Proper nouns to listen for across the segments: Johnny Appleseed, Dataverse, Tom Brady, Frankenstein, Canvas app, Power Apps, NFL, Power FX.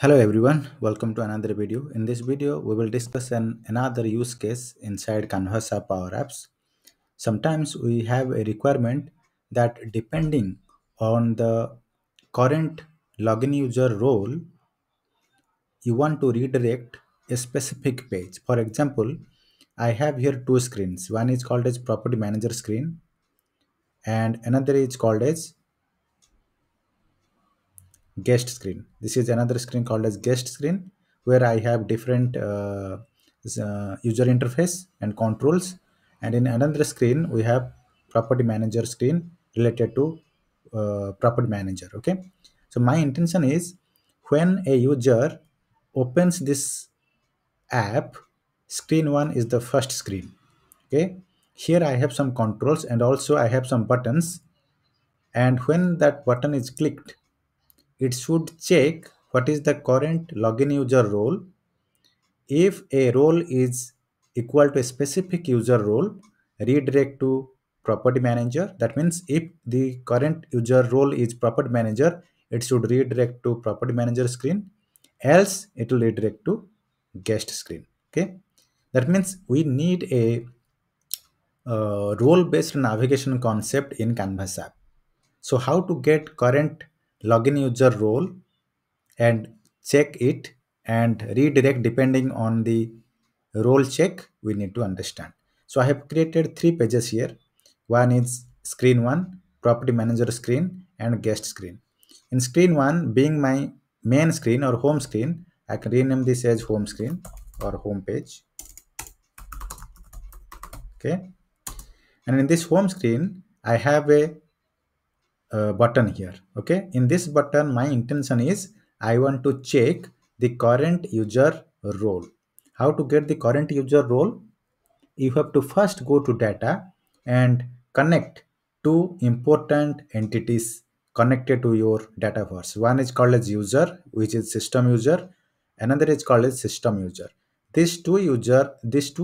Hello everyone, welcome to another video. In this video, we will discuss another use case inside Canvas app Power Apps. Sometimes we have a requirement that depending on the current login user role, you want to redirect a specific page. For example, I have here two screens. One is called as Property Manager screen and another is called as guest screen. This is another screen called as guest screen, where I have different user interface and controls, and in another screen we have Property Manager screen related to Property Manager. Okay, so my intention is when a user opens this app, screen one is the first screen. Okay, here I have some controls and also I have some buttons, and when that button is clicked, it should check what is the current login user role. If a role is equal to a specific user role, redirect to Property Manager. That means if the current user role is Property Manager, it should redirect to Property Manager screen, else it will redirect to guest screen. Okay, that means we need a role-based navigation concept in Canvas app. So how to get current login user role and check it and redirect depending on the role check, we need to understand. So I have created three pages here. One is screen one, Property Manager screen, and guest screen. In screen one, being my main screen or home screen, I can rename this as home screen or home page. Okay, and in this home screen I have a button here. Okay, in this button my intention is I want to check the current user role. How to get the current user role? You have to first go to data and connect two important entities connected to your Dataverse. One is called as user, which is system user, another is called as system user. These two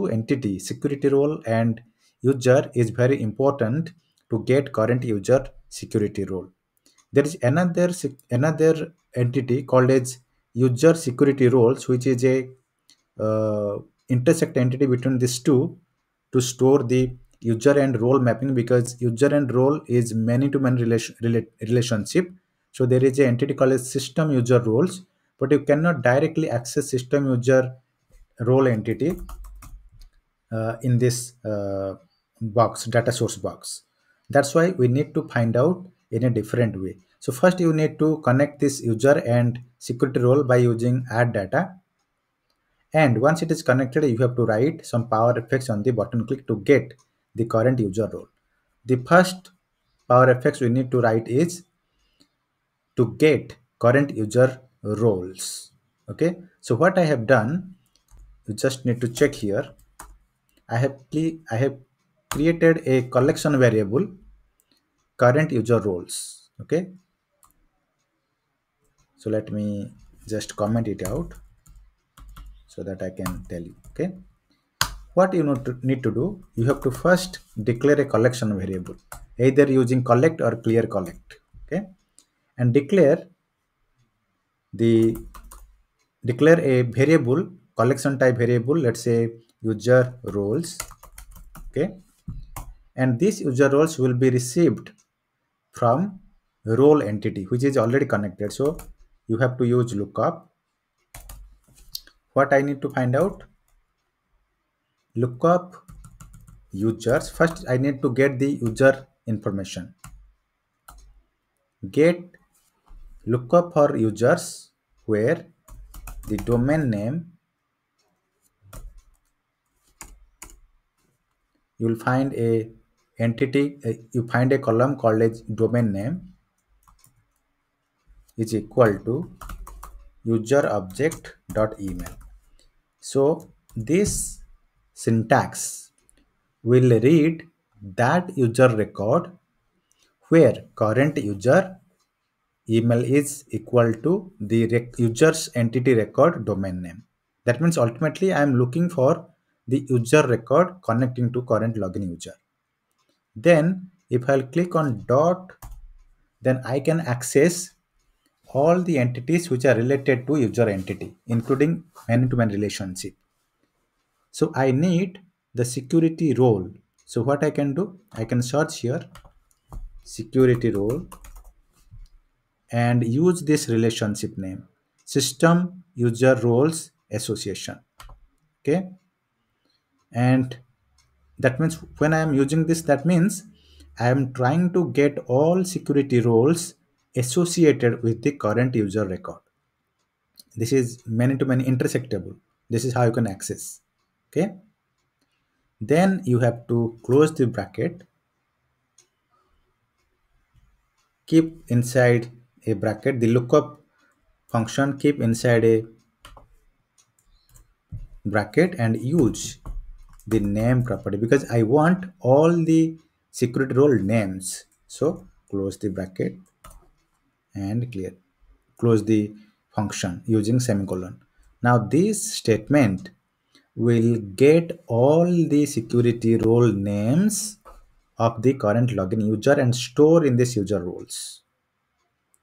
entity, security role and user, is very important to get current user security role. There is another entity called as user security roles, which is a intersect entity between these two to store the user and role mapping, because user and role is many-to-many relationship. So there is an entity called as system user roles, but you cannot directly access system user role entity in this box, data source box. That's why we need to find out in a different way. So first you need to connect this user and security role by using add data. And once it is connected, you have to write some Power FX on the button click to get the current user role. The first Power FX we need to write is to get current user roles. Okay, so what I have done, you just need to check here. I have created a collection variable current user roles. Okay, so let me just comment it out so that I can tell you. Okay, what you need to do, you have to first declare a collection variable either using collect or clear collect. Okay, and declare a variable, collection type variable, let's say user roles. Okay, and these user roles will be received from role entity which is already connected. So you have to use lookup. What I need to find out, lookup users. First I need to get the user information. Get lookup for users where the domain name, you will find a entity, you find a column called as domain name is equal to user object dot email. So this syntax will read that user record where current user email is equal to the user's entity record domain name. That means ultimately I am looking for the user record connecting to current login user. Then if I'll click on dot, then I can access all the entities which are related to user entity, including man-to-man relationship. So I need the security role. So what I can do, I can search here security role and use this relationship name, system user roles association. Okay, and that means when I am using this, that means I am trying to get all security roles associated with the current user record. This is many-to-many intersectable. This is how you can access. Okay, then you have to close the bracket, keep inside a bracket the lookup function, keep inside a bracket and use the name property because I want all the security role names. So close the bracket and clear, close the function using semicolon. Now this statement will get all the security role names of the current login user and store in this user roles.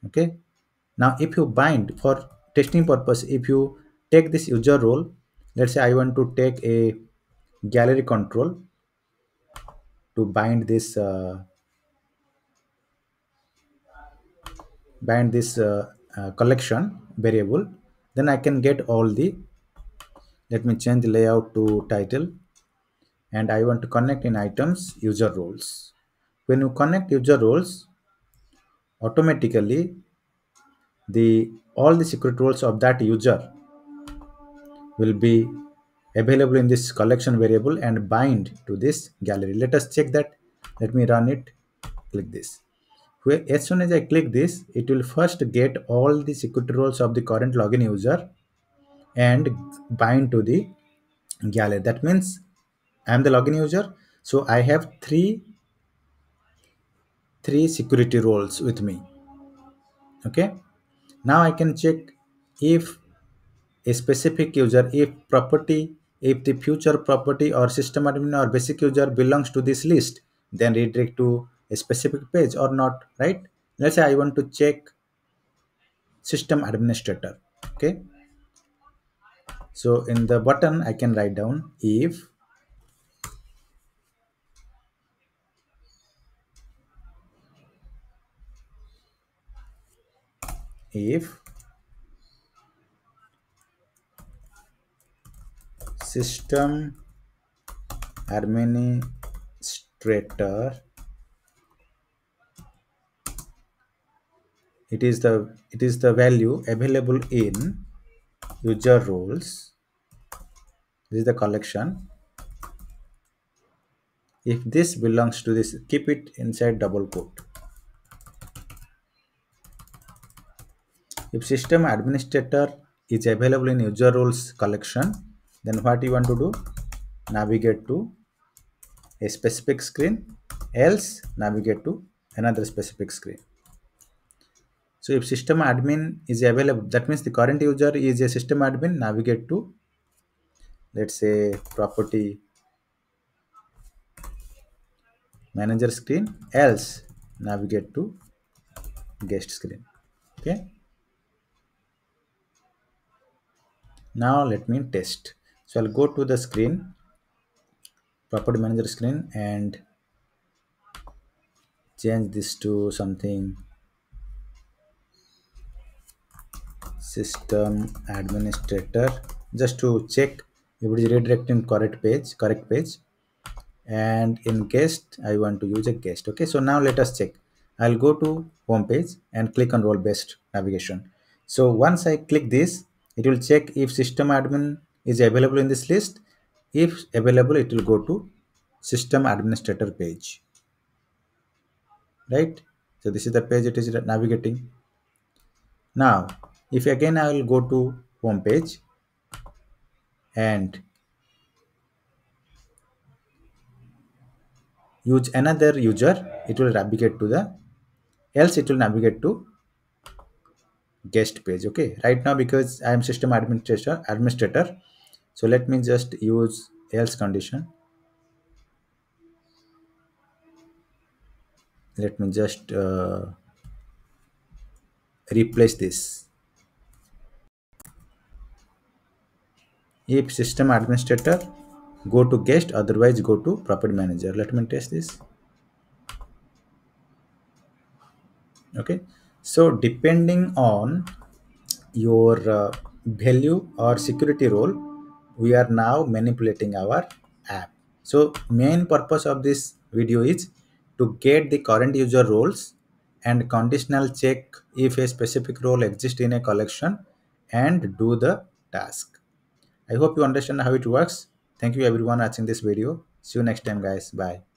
Okay, now if you bind, for testing purpose, if you take this user role, let's say I want to take a gallery control to bind this collection variable, then I can get all the, let me change the layout to title, and I want to connect in items user roles. When you connect user roles, automatically the all the secret roles of that user will be available in this collection variable and bind to this gallery. Let us check that. Let me run it. Click this. Where as soon as I click this, it will first get all the security roles of the current login user and bind to the gallery. That means I am the login user, so I have three security roles with me. Okay, now I can check if a specific user, if property, if the future property or system admin or basic user belongs to this list, then redirect to a specific page or not, right? Let's say I want to check system administrator. Okay, so in the button I can write down if system administrator, it is the value available in user roles. This is the collection. If this belongs to this, keep it inside double quote. If system administrator is available in user roles collection, then what you want to do, navigate to a specific screen, else navigate to another specific screen. So if system admin is available, that means the current user is a system admin, navigate to, let's say, property manager screen, else navigate to guest screen. Okay, now let me test. So I'll go to the screen, property manager screen, and change this to something system administrator, just to check if it is redirecting correct page. And in guest, I want to use a guest. Okay, so now let us check. I'll go to home page and click on role based navigation. So once I click this, it will check if system admin is available in this list. If available, it will go to system administrator page, right? So this is the page it is navigating. Now if again I will go to home page and use another user, it will navigate to the, else it will navigate to guest page. Okay, right now because I am system administrator, so let me just use else condition. Let me just replace this. If system administrator, go to guest, otherwise go to property manager. Let me test this. Okay, so depending on your value or security role, we are now manipulating our app. So main purpose of this video is to get the current user roles and conditional check if a specific role exists in a collection and do the task. I hope you understand how it works. Thank you everyone watching this video. See you next time guys. Bye.